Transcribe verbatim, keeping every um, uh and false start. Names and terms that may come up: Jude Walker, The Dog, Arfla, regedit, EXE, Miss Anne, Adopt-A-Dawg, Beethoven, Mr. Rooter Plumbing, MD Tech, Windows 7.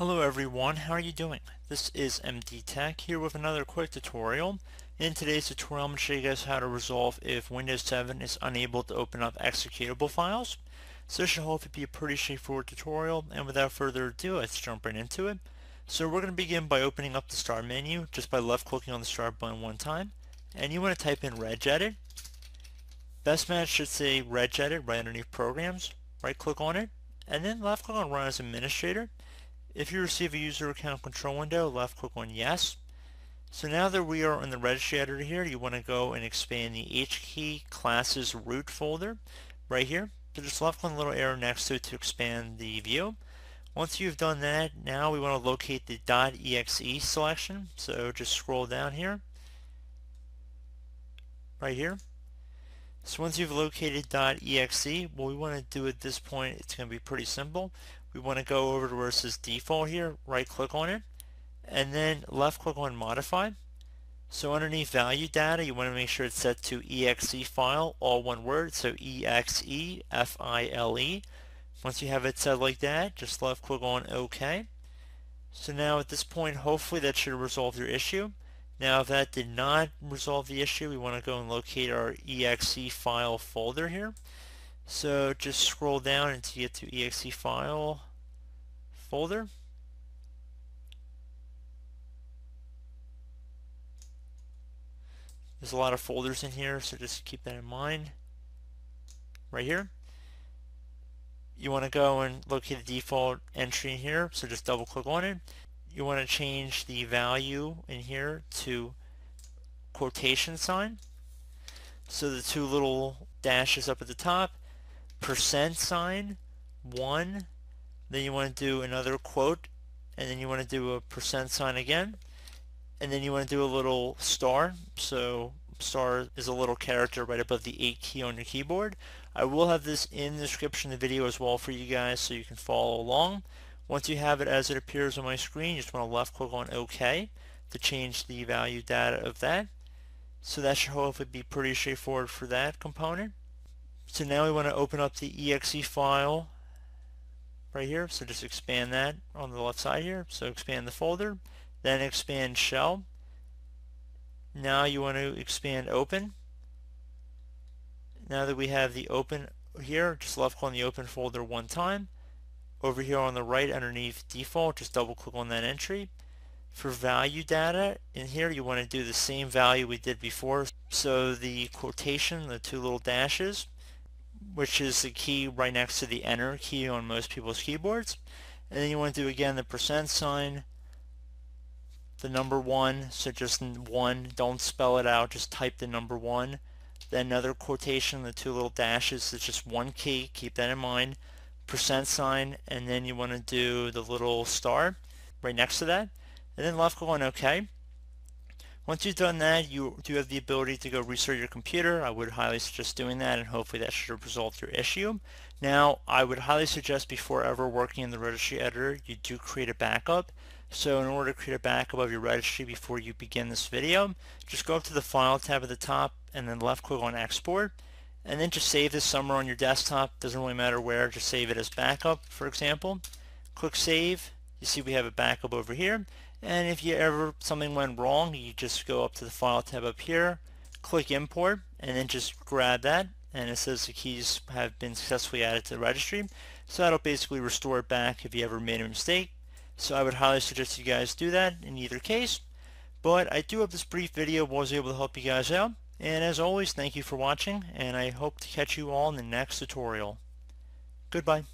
Hello everyone, how are you doing? This is M D Tech here with another quick tutorial. In today's tutorial I'm going to show you guys how to resolve if Windows seven is unable to open up executable files. So this should hopefully be a pretty straightforward tutorial, and without further ado let's jump right into it. So we're going to begin by opening up the start menu just by left clicking on the start button one time, and you want to type in regedit. Best match should say regedit right underneath programs. Right click on it and then left click on run as administrator. If you receive a user account control window, left click on yes. So now that we are in the registry editor here, you want to go and expand the H key classes root folder right here. So just left click on the little arrow next to it to expand the view. Once you've done that, now we want to locate the .exe selection. So just scroll down here, right here. So once you've located .exe, what we want to do at this point, it's going to be pretty simple. We want to go over to where it says default here, right click on it, and then left click on modify. So underneath value data, you want to make sure it's set to E X E file, all one word, so E X E F I L E. Once you have it set like that, just left click on OK. So now at this point, hopefully that should resolve your issue. Now if that did not resolve the issue, we want to go and locate our E X E file folder here. So just scroll down until you get to E X E file folder. There's a lot of folders in here, so just keep that in mind. Right here. You want to go and locate the default entry in here, so just double click on it. You want to change the value in here to quotation sign. So the two little dashes up at the top, percent sign, one, then you want to do another quote, and then you want to do a percent sign again, and then you want to do a little star. So star is a little character right above the eight key on your keyboard. I will have this in the description of the video as well for you guys so you can follow along. Once you have it as it appears on my screen, you just want to left click on OK to change the value data of that. So that should hopefully be pretty straightforward for that component. So now we want to open up the E X E file right here. So just expand that on the left side here. So expand the folder, then expand shell. Now you want to expand open. Now that we have the open here, just left click on the open folder one time. Over here on the right underneath default, just double click on that entry. For value data, in here you want to do the same value we did before. So the quotation, the two little dashes, which is the key right next to the enter key on most people's keyboards. And then you want to do again the percent sign, the number one, so just one, don't spell it out, just type the number one. Then another quotation, the two little dashes, it's just one key, keep that in mind, percent sign, and then you want to do the little star right next to that. And then left click on OK. Once you've done that, you do have the ability to go restart your computer. I would highly suggest doing that, and hopefully that should resolve your issue. Now, I would highly suggest before ever working in the registry editor, you do create a backup. So in order to create a backup of your registry before you begin this video, just go up to the File tab at the top and then left click on Export. And then just save this somewhere on your desktop. Doesn't really matter where, just save it as backup, for example. Click Save. You see we have a backup over here. And if you ever something went wrong, you just go up to the File tab up here, click Import, and then just grab that, and it says the keys have been successfully added to the registry. So that'll basically restore it back if you ever made a mistake. So I would highly suggest you guys do that in either case. But I do hope this brief video was able to help you guys out. And as always, thank you for watching, and I hope to catch you all in the next tutorial. Goodbye.